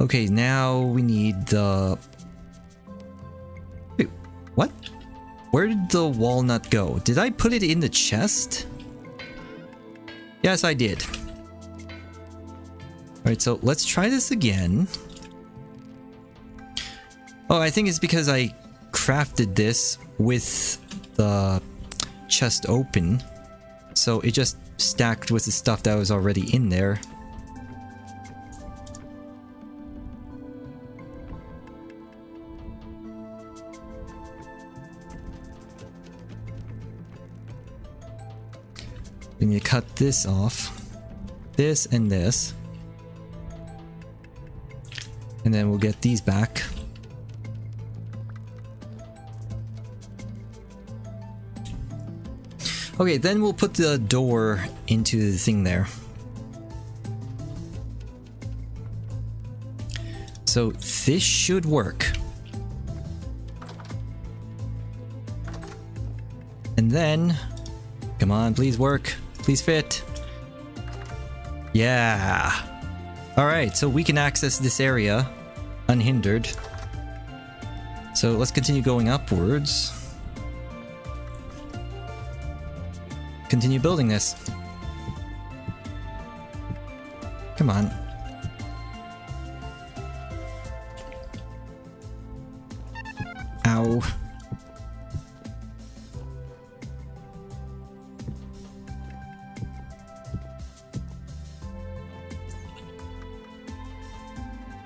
Okay, now we need the... Wait, what? Where did the walnut go? Did I put it in the chest? Yes, I did. Alright, so let's try this again. Oh, I think it's because I crafted this with the chest open. So it just stacked with the stuff that was already in there. We need to cut this off. This and this. And then we'll get these back. Okay, then we'll put the door into the thing there. So this should work. And then... Come on, please work. Please fit. Yeah. Alright, so we can access this area unhindered. So let's continue going upwards. Continue building this. Come on. Ow.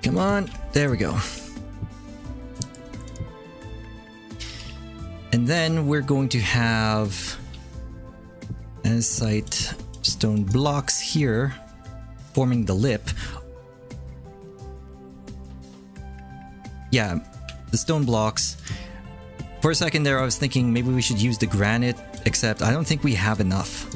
Come on. There we go. And then we're going to have... Andesite stone blocks here, forming the lip. Yeah, the stone blocks. For a second there, I was thinking maybe we should use the granite, except I don't think we have enough.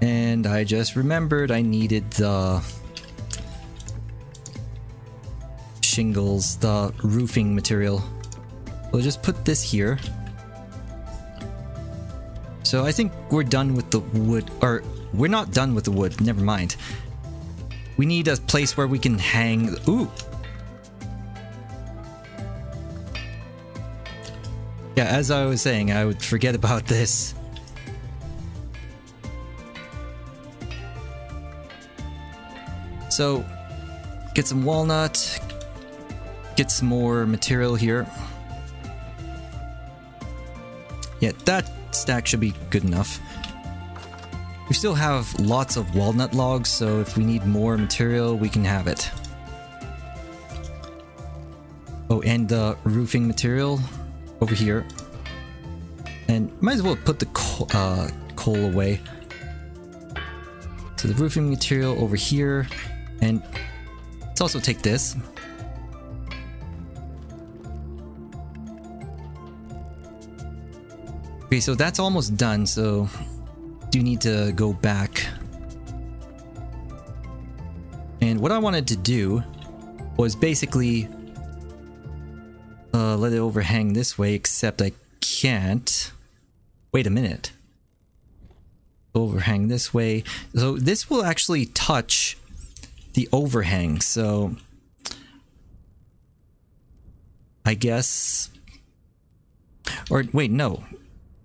And I just remembered I needed the... shingles, the roofing material. We'll just put this here. So I think we're done with the wood, or we're not done with the wood, never mind. We need a place where we can hang, ooh! Yeah, as I was saying, I would forget about this. So, get some walnut. Get some more material here. Yeah, that stack should be good enough. We still have lots of walnut logs, so if we need more material, we can have it. Oh, and the roofing material over here. And might as well put the coal away. So the roofing material over here. And let's also take this. Okay, so that's almost done, so do need to go back. And what I wanted to do was basically let it overhang this way, except I can't. Wait a minute. Overhang this way. So this will actually touch the overhang, so I guess... Or wait, no.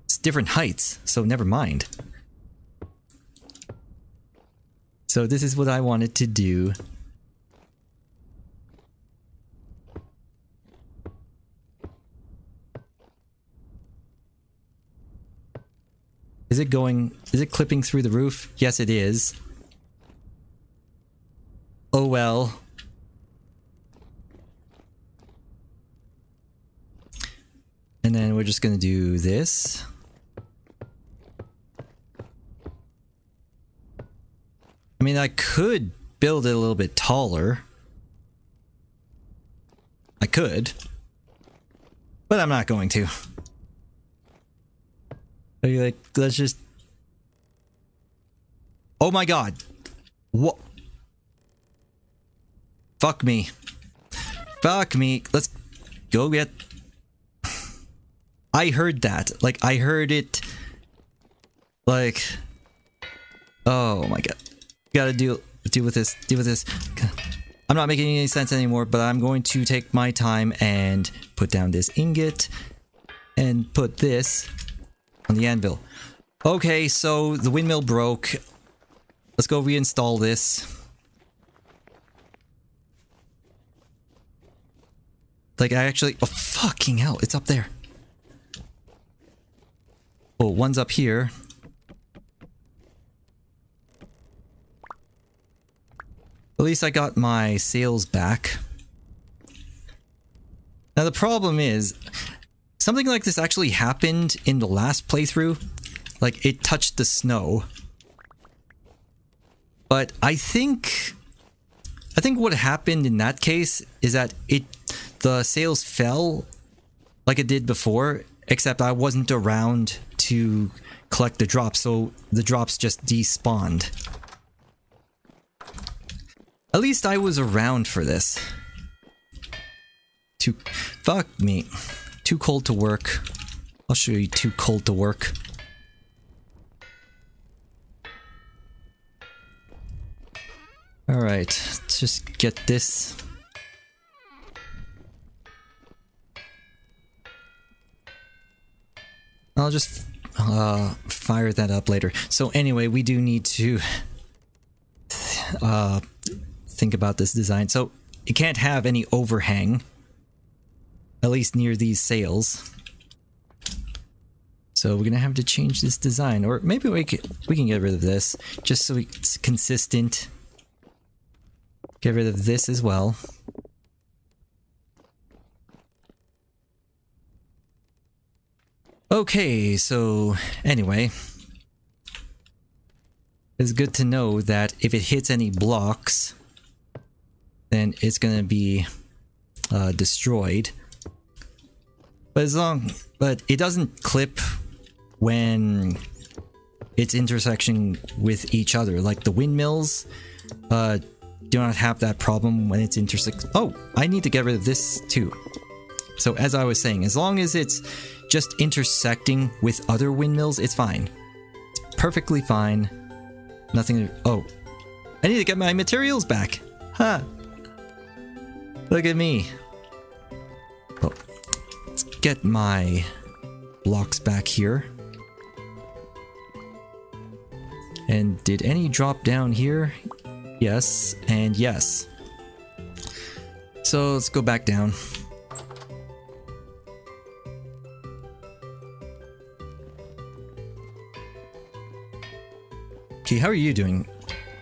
It's different heights, so never mind. So this is what I wanted to do. Is it going... Is it clipping through the roof? Yes, it is. Oh well. And then we're just gonna do this. I mean, I could build it a little bit taller. I could. But I'm not going to. Are you like, let's just... Oh my god! What? Fuck me. Fuck me. Let's go get... I heard that. Like, I heard it. Like, oh my god. Gotta deal with this. Deal with this. I'm not making any sense anymore, but I'm going to take my time and put down this ingot and put this on the anvil. Okay, so the windmill broke. Let's go reinstall this. Like, I actually... Oh, fucking hell. It's up there. Oh, one's up here. At least I got my sails back. Now, the problem is... something like this actually happened in the last playthrough. Like, it touched the snow. But I think what happened in that case is that the sails fell like it did before, except I wasn't around to collect the drops, so the drops just despawned. At least I was around for this. Fuck me. Too cold to work. I'll show you too cold to work. Alright, let's just get this. I'll just fire that up later. So anyway, we do need to think about this design. So it can't have any overhang, at least near these sails. So we're gonna have to change this design, or maybe we can get rid of this just so it's consistent. Get rid of this as well. Okay, so anyway, it's good to know that if it hits any blocks, then it's gonna be destroyed. But it doesn't clip when it's intersection with each other. Like the windmills do not have that problem when it's intersect. Oh, I need to get rid of this too. So as I was saying, as long as it's just intersecting with other windmills, it's fine. It's perfectly fine. Nothing to... Oh. I need to get my materials back. Huh. Look at me. Oh. Let's get my blocks back here. And did any drop down here? Yes, and yes. So let's go back down. Okay, how are you doing?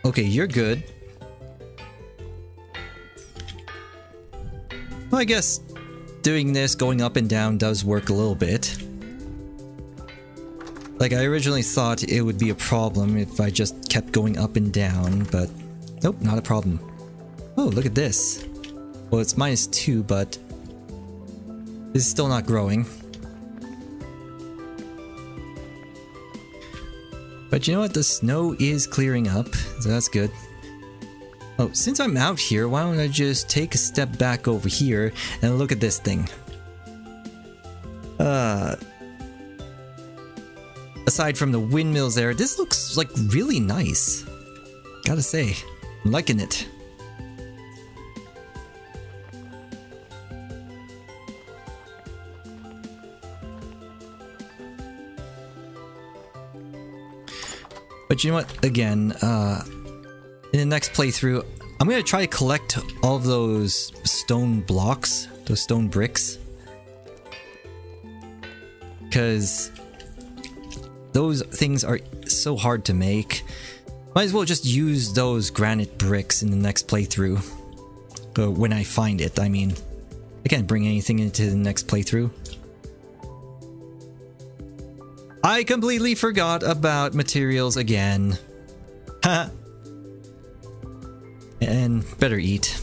Okay, you're good. Well, I guess doing this, going up and down, does work a little bit. Like, I originally thought it would be a problem if I just kept going up and down, but... nope, not a problem. Oh, look at this. Well, it's -2, but... this is still not growing. But you know what? The snow is clearing up, so that's good. Oh, since I'm out here, why don't I just take a step back over here and look at this thing. Aside from the windmills there, this looks like really nice. Gotta say, I'm liking it. But you know what, again, in the next playthrough, I'm going to try to collect all of those stone blocks, those stone bricks. Because those things are so hard to make. Might as well just use those granite bricks in the next playthrough. When I find it, I mean. I can't bring anything into the next playthrough. I completely forgot about materials again. Ha! And better eat.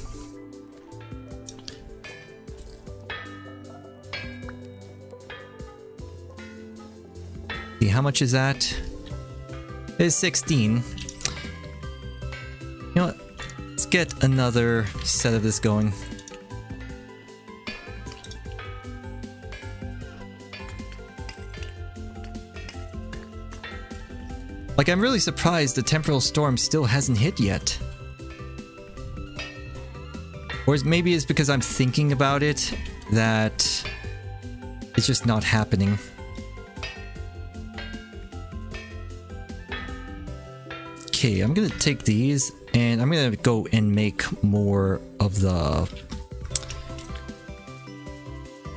See, how much is that? It's 16. You know what? Let's get another set of this going. Like, I'm really surprised the temporal storm still hasn't hit yet. Or maybe it's because I'm thinking about it that it's just not happening. Okay, I'm gonna take these and I'm gonna go and make more of the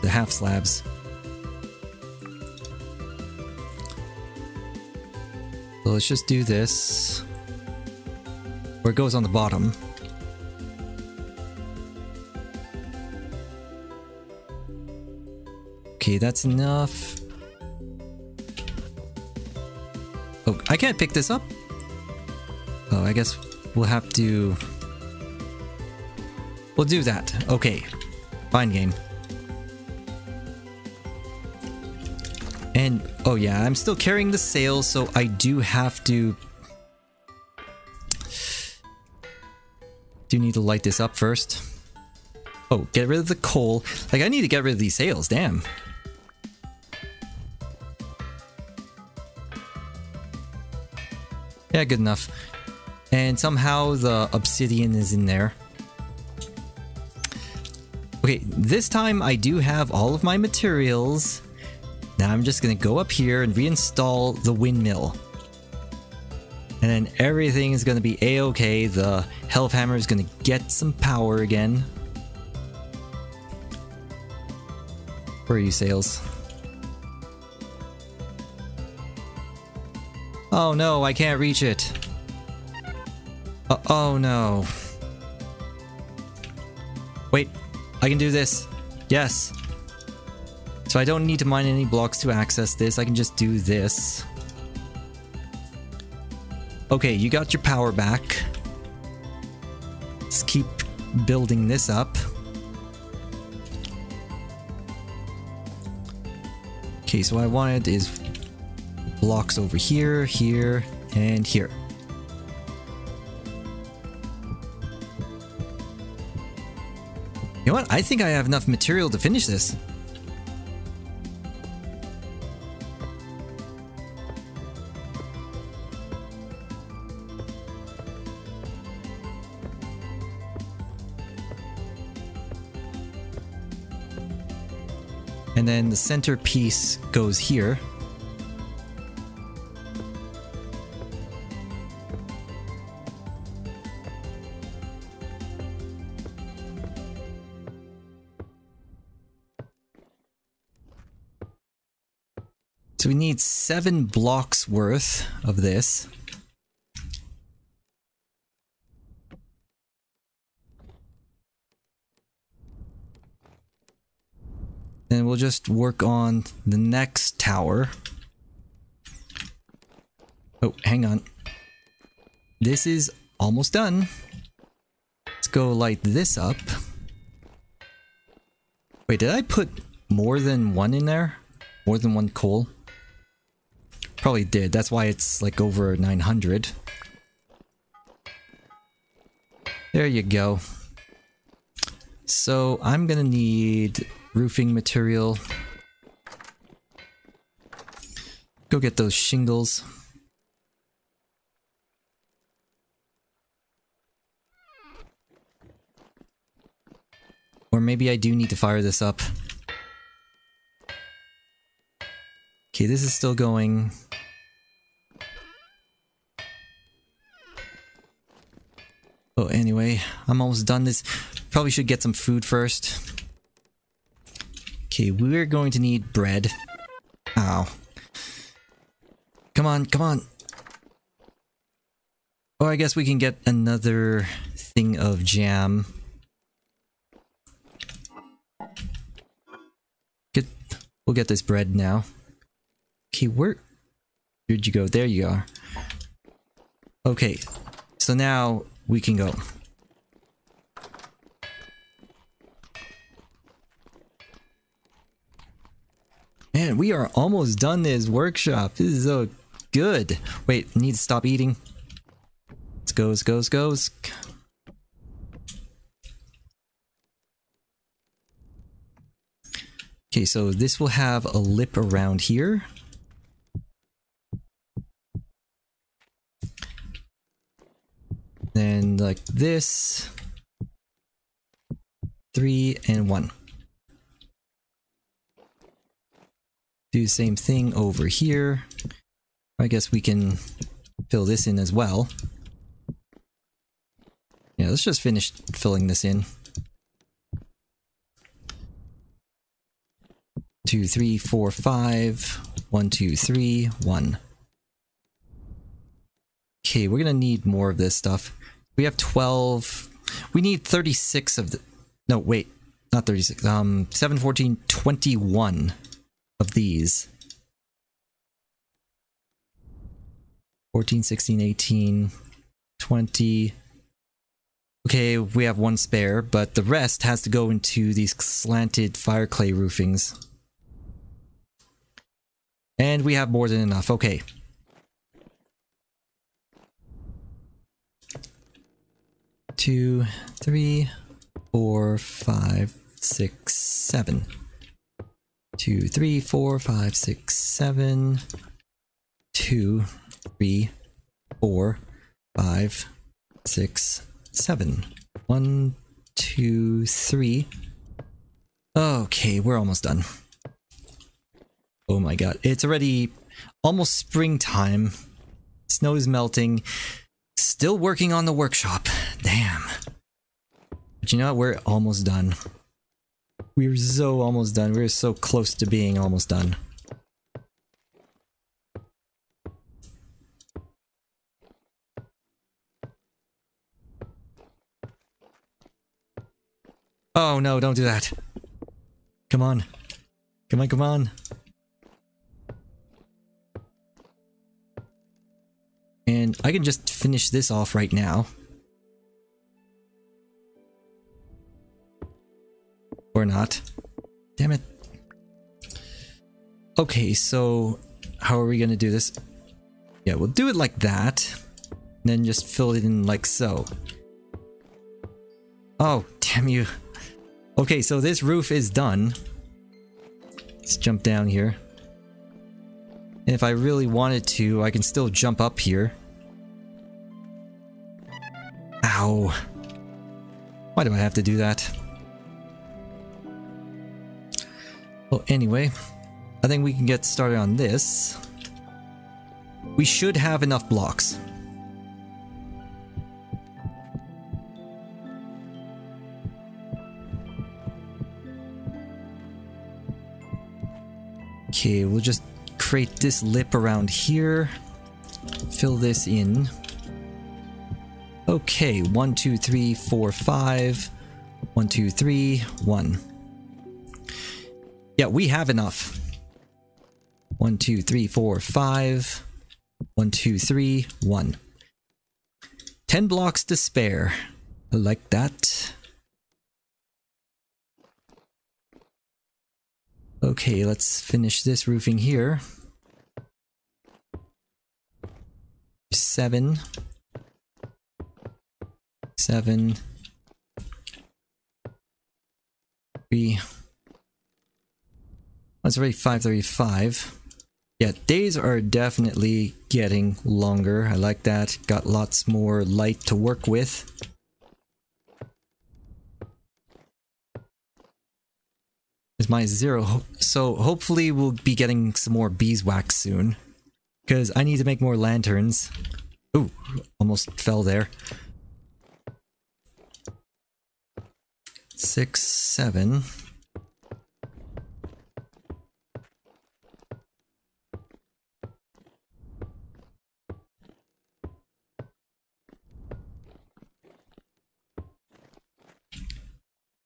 half slabs. So let's just do this, where it goes on the bottom. Okay, that's enough. Oh, I can't pick this up. Oh, I guess we'll have to... We'll do that. Okay. Fine game. And, oh yeah, I'm still carrying the sail, so I do have to... Do need to light this up first. Oh, get rid of the coal. Like, I need to get rid of these sails, damn. Yeah, good enough. And somehow the obsidian is in there. Okay, this time I do have all of my materials. Now I'm just gonna go up here and reinstall the windmill. And then everything is gonna be a-okay. The Hellhammer is gonna get some power again. Where are you, sails? Oh no, I can't reach it. Oh no. Wait, I can do this. Yes. So I don't need to mine any blocks to access this. I can just do this. Okay, you got your power back. Let's keep building this up. Okay, so what I wanted is blocks over here, here, and here. You know what? I think I have enough material to finish this. And then the centerpiece goes here. So we need 7 blocks worth of this. And we'll just work on the next tower. Oh, hang on. This is almost done. Let's go light this up. Wait, did I put more than one in there? More than one coal? Probably did. That's why it's like over 900. There you go. So I'm gonna need roofing material. Go get those shingles. Or maybe I do need to fire this up. Okay, this is still going. Oh, anyway, I'm almost done this. Probably should get some food first. Okay, we're going to need bread. Ow. Come on, come on. Or I guess we can get another thing of jam. We'll get this bread now. Okay, where did you go? There you are. Okay, so now we can go. Man, we are almost done this workshop. This is so good. Wait, I need to stop eating. Let's go, let's go, let's go. Let's... Okay, so this will have a lip around here. like this. 3 and 1. Do the same thing over here. I guess we can fill this in as well. Yeah, let's just finish filling this in. 2, 3, 4, 5. 1, 2, 3, 1. Okay, we're gonna need more of this stuff. We have 12. We need 36 of the... No, wait. Not 36. 7, 14, 21 of these. 14, 16, 18, 20. Okay, we have one spare, but the rest has to go into these slanted fire clay roofings. And we have more than enough. Okay. Two, 3, 4, 5, 6, 7. 2, 3, 4, 5, 6, 7. 2, 3, 4, 5, 6, 7. 1, 2, 3. Okay, we're almost done. Oh my god, it's already almost springtime. Snow is melting. Still working on the workshop. Damn. But you know what? We're almost done. We're so almost done. We're so close to being almost done. Oh no, don't do that. Come on. Come on, come on. And I can just finish this off right now. Or not. Damn it. Okay, so how are we gonna do this? Yeah, we'll do it like that. And then just fill it in like so. Oh, damn you. Okay, so this roof is done. Let's jump down here. And if I really wanted to, I can still jump up here. Ow. Why do I have to do that? Well, anyway, I think we can get started on this. We should have enough blocks. Okay, we'll just create this lip around here. Fill this in. Okay, 1, 2, 3, 4, 5. 1, 2, 3, 1. Yeah, we have enough. 1, 2, 3, 4, 5. 1, 2, 3, 1. 10 blocks to spare. I like that. Okay, let's finish this roofing here. 7. 7. 3. That's already 5:35. Yeah, days are definitely getting longer. I like that. Got lots more light to work with. It's my 0. So hopefully we'll be getting some more beeswax soon. Because I need to make more lanterns. Ooh, almost fell there. 6, 7.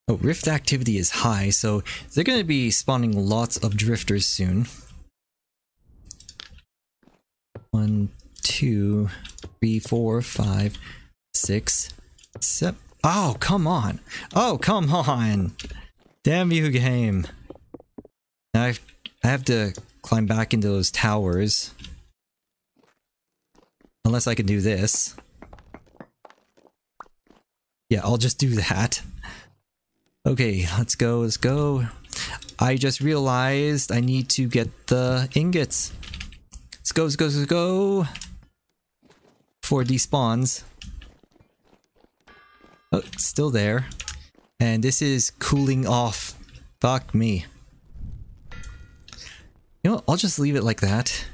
Oh, rift activity is high, so they're going to be spawning lots of drifters soon. 1, 2, 3, 4, 5, 6, 7. Oh, come on. Oh, come on. Damn you, game. Now I have to climb back into those towers. Unless I can do this. Yeah, I'll just do that. Okay, let's go, let's go. I just realized I need to get the ingots. Let's go, let's go, let's go. Before it despawns. still there. And this is cooling off. Fuck me. You know what? I'll just leave it like that.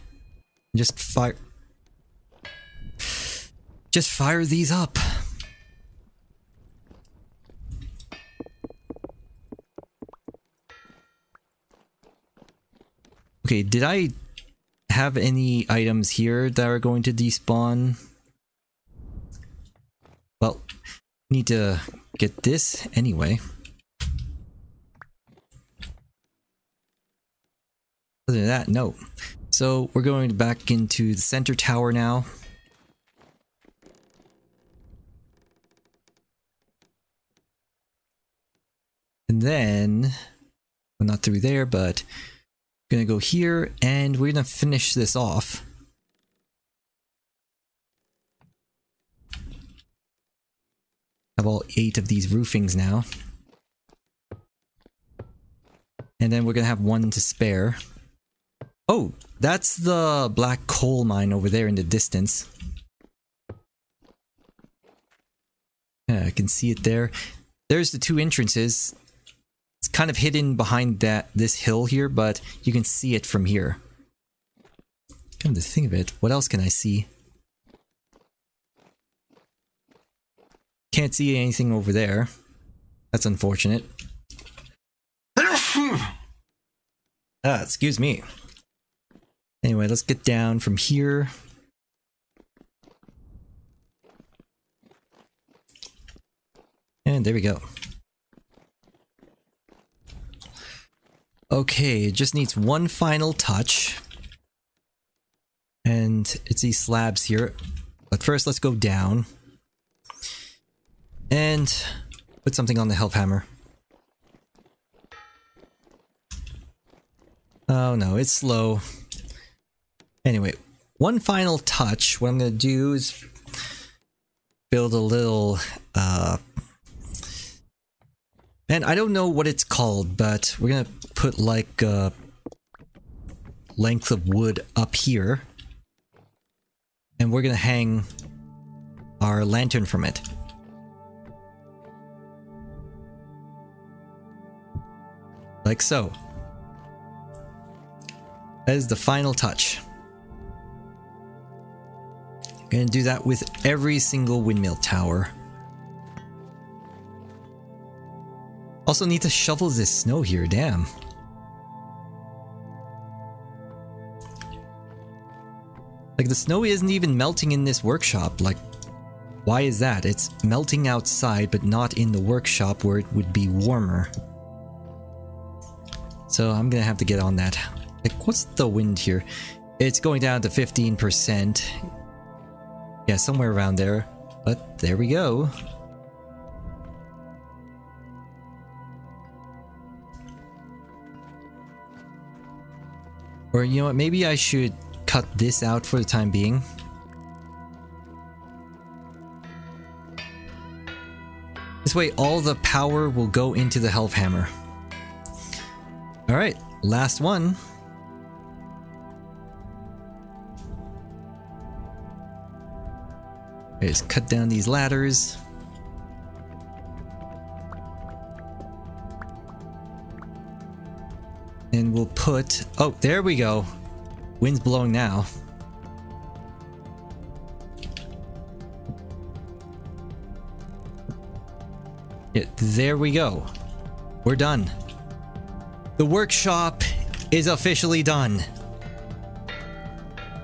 Just fire... just fire these up. Okay, did I have any items here that are going to despawn? Well, need to get this anyway. Other than that, no. So we're going back into the center tower now. And then, well, not through there, but I'm gonna go here and we're gonna finish this off. Have all 8 of these roofings now. And then we're gonna have 1 to spare. Oh, that's the black coal mine over there in the distance. Yeah, I can see it there. There's the 2 entrances. It's kind of hidden behind this hill here, but you can see it from here. Come to think of it, what else can I see? Can't see anything over there. That's unfortunate. Excuse me. Anyway, let's get down from here. And there we go. Okay, it just needs 1 final touch. And it's these slabs here. But first, let's go down. And put something on the health hammer. Oh no, it's slow. Anyway, 1 final touch. What I'm going to do is build a little... and I don't know what it's called, but we're gonna put like a length of wood up here. And we're gonna hang our lantern from it. Like so. That is the final touch. I'm gonna do that with every single windmill tower. Also need to shovel this snow here, damn. Like, the snow isn't even melting in this workshop, like... why is that? It's melting outside, but not in the workshop where it would be warmer. So I'm gonna have to get on that. Like, what's the wind here? It's going down to 15%. Yeah, somewhere around there. But there we go. Or, you know what, maybe I should cut this out for the time being. This way, all the power will go into the health hammer. Alright, last one. I just cut down these ladders. And we'll put... oh, there we go. Wind's blowing now. Yeah, there we go. We're done. The workshop is officially done.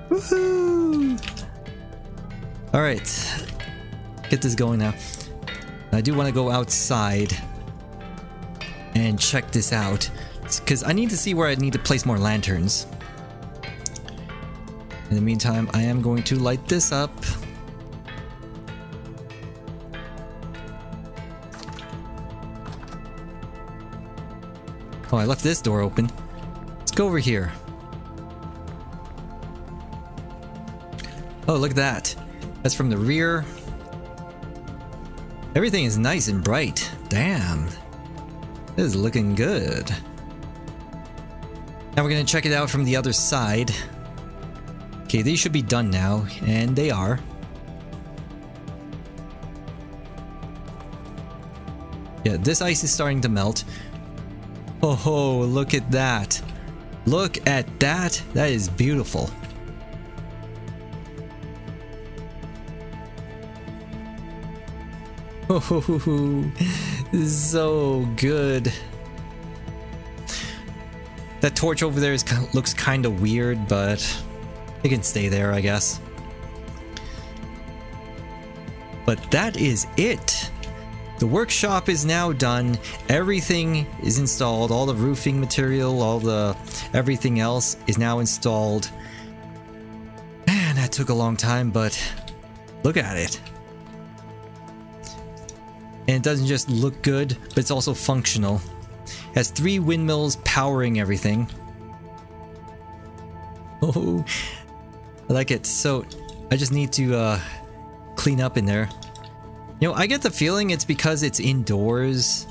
Woohoo! Alright. Get this going now. I do want to go outside and check this out, because I need to see where I need to place more lanterns. In the meantime, I am going to light this up. Oh, I left this door open. Let's go over here. Oh, look at that. That's from the rear. Everything is nice and bright. Damn. This is looking good. Now we're going to check it out from the other side. Okay, these should be done now, and they are. Yeah, this ice is starting to melt. Oh ho, look at that. Look at that. That is beautiful. Oh, so good. That torch over there is, looks kind of weird, but it can stay there, I guess. But that is it. The workshop is now done. Everything is installed. All the roofing material, all the everything else is now installed. Man, that took a long time, but look at it. And it doesn't just look good, but it's also functional. It has 3 windmills powering everything. Oh, I like it. So I just need to clean up in there. You know, I get the feeling it's because it's indoors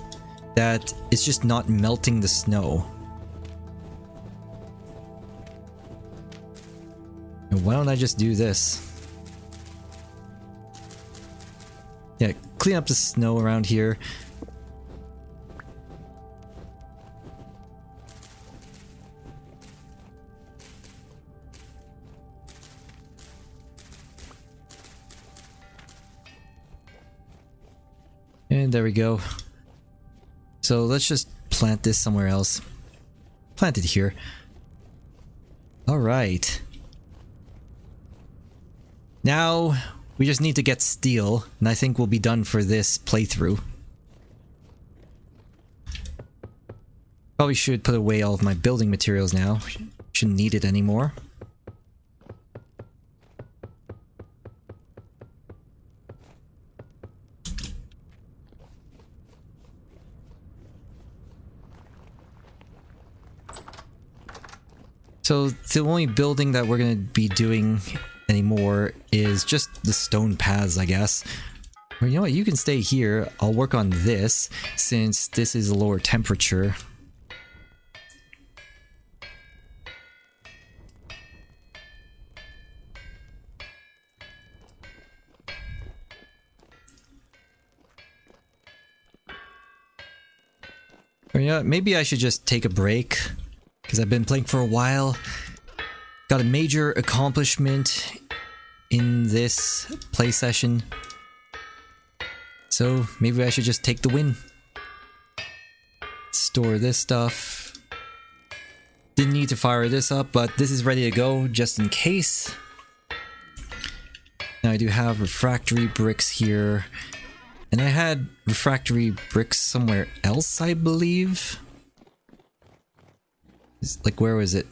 that it's just not melting the snow. And why don't I just do this? Yeah, clean up the snow around here. And there we go. So let's just plant this somewhere else. Plant it here. Alright. Now we just need to get steel, and I think we'll be done for this playthrough. Probably should put away all of my building materials now. Shouldn't need it anymore. So the only building that we're going to be doing anymore is just the stone paths, I guess. Well, you know what, you can stay here. I'll work on this since this is a lower temperature. Well, you know what, maybe I should just take a break because I've been playing for a while. Got a major accomplishment in this play session, so maybe I should just take the win. Store this stuff. Didn't need to fire this up, but this is ready to go just in case. Now I do have refractory bricks here, and I had refractory bricks somewhere else, I believe. Like, where was it?